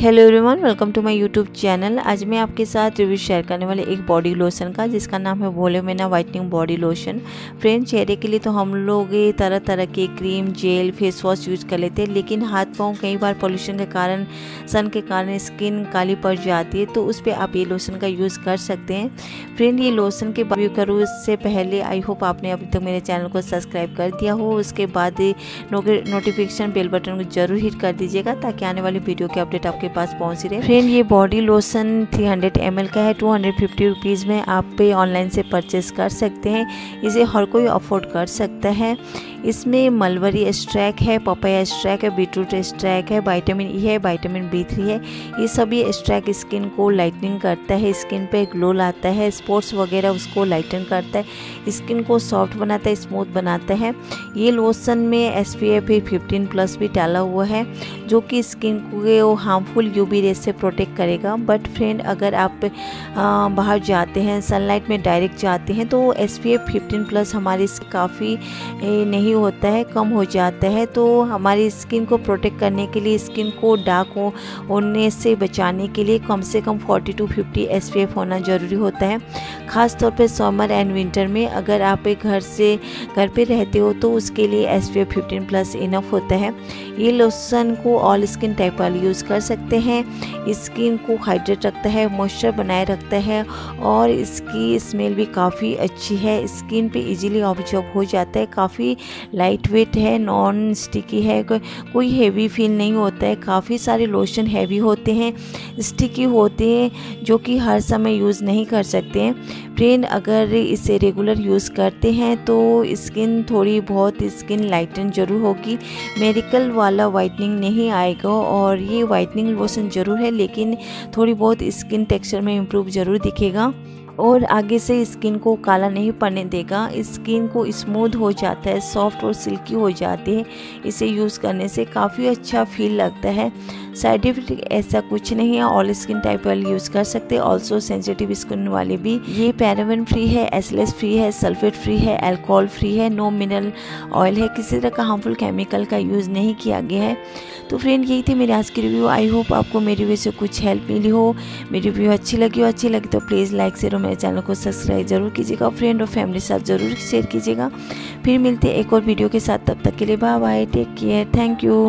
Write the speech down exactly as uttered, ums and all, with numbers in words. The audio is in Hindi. Hello everyone, welcome to my YouTube channel. आज मैं आपके साथ रिव्यू शेयर करने वाले एक बॉडी लोशन का, जिसका नाम है वोलेमेना वाइटनिंग बॉडी लोशन। फ्रेंड्स, चेहरे के लिए तो हम लोग तरह तरह के cream, gel, face wash use कर लेते हैं, लेकिन हाथ पाँव कई बार पोल्यूशन के कारण, सन के कारण स्किन काली पड़ जाती है, तो उस पर आप ये लोशन का यूज़ कर सकते हैं। फ्रेंड, ये लोशन के रिव्यू करूँ उससे पहले आई होप आपने अभी तक मेरे चैनल को सब्सक्राइब कर दिया हो। उसके बाद नोटिफिकेशन बेल बटन को जरूर हिट कर दीजिएगा ताकि आने वाली वीडियो के अपडेट आपके पास पहुंच रहे। फ्रेंड, ये बॉडी लोशन तीन सौ एम एल का है। दो सौ पचास रुपीस में आप पे ऑनलाइन से परचेस कर सकते हैं। इसे हर कोई अफोर्ड कर सकता है। इसमें मलबरी एक्सट्रैक्ट है, पपाया एक्सट्रैक्ट है, बीटरूट एक्सट्रैक्ट है, विटामिन ई है, विटामिन बी थ्री है। ये सभी एक्सट्रैक्ट स्किन को लाइटनिंग करता है, स्किन पे ग्लो लाता है, स्पॉट्स वगैरह उसको लाइटन करता है, स्किन को सॉफ्ट बनाता है, स्मूथ बनाता है। ये लोशन में S P F fifteen plus भी डाला हुआ है, जो कि स्किन को हार्मफुल यूवी रेज से प्रोटेक्ट करेगा। बट फ्रेंड, अगर आप आ, बाहर जाते हैं, सनलाइट में डायरेक्ट जाते हैं, तो S P F fifteen plus हमारी काफ़ी नहीं होता है, कम हो जाता है। तो हमारी स्किन को प्रोटेक्ट करने के लिए, स्किन को डार्क हो, होने से बचाने के लिए कम से कम forty to fifty S P F होना ज़रूरी होता है। ख़ास तौर पे समर एंड विंटर में अगर आप एक घर से घर पे रहते हो तो उसके लिए S P F fifteen plus enough होता है। ये लोशन को ऑल स्किन टाइप वाले यूज़ कर सकते हैं। स्किन को हाइड्रेट रखता है, मॉइस्चर बनाए रखता है, और इसकी स्मेल भी काफ़ी अच्छी है, स्किन पे इजीली ऑब्जर्व हो जाता है। काफ़ी लाइट वेट है, नॉन स्टिकी है, को, कोई हेवी फील नहीं होता है। काफ़ी सारे लोशन हेवी होते हैं, स्टिकी होते हैं, जो कि हर समय यूज़ नहीं कर सकते हैं। फ्रेंड, अगर इसे रेगुलर यूज़ करते हैं तो स्किन थोड़ी बहुत स्किन लाइटन ज़रूर होगी, मेरिकल वाला वाइटनिंग नहीं आएगा। और ये वाइटनिंग लोशन ज़रूर है, लेकिन थोड़ी बहुत स्किन टेक्सचर में इम्प्रूव ज़रूर दिखेगा और आगे से स्किन को काला नहीं पड़ने देगा। स्किन को स्मूथ हो जाता है, सॉफ्ट और सिल्की हो जाती है। इसे यूज़ करने से काफ़ी अच्छा फील लगता है। साइड इफेक्ट ऐसा कुछ नहीं है। ऑल स्किन टाइप वाले यूज़ कर सकते हैं, ऑल्सो सेंसिटिव स्किन वाले भी। ये पैराबेन फ्री है, एस एल एस फ्री है, सल्फेट फ्री है, अल्कोहल फ्री है, नो मिनरल ऑयल है, किसी तरह का हार्मफुल केमिकल का यूज़ नहीं किया गया है। तो फ्रेंड, यही थी मेरी आज की रिव्यू। आई होप आपको मेरी रिव्यू से कुछ हेल्प मिली हो। मेरी रिव्यू अच्छी लगी हो अच्छी लगी तो प्लीज़ लाइक, शेयर और मेरे चैनल को सब्सक्राइब जरूर कीजिएगा। फ्रेंड और फैमिली साथ ज़रूर शेयर कीजिएगा। फिर मिलते हैं एक और वीडियो के साथ, तब तक के लिए bye bye, take care, thank you.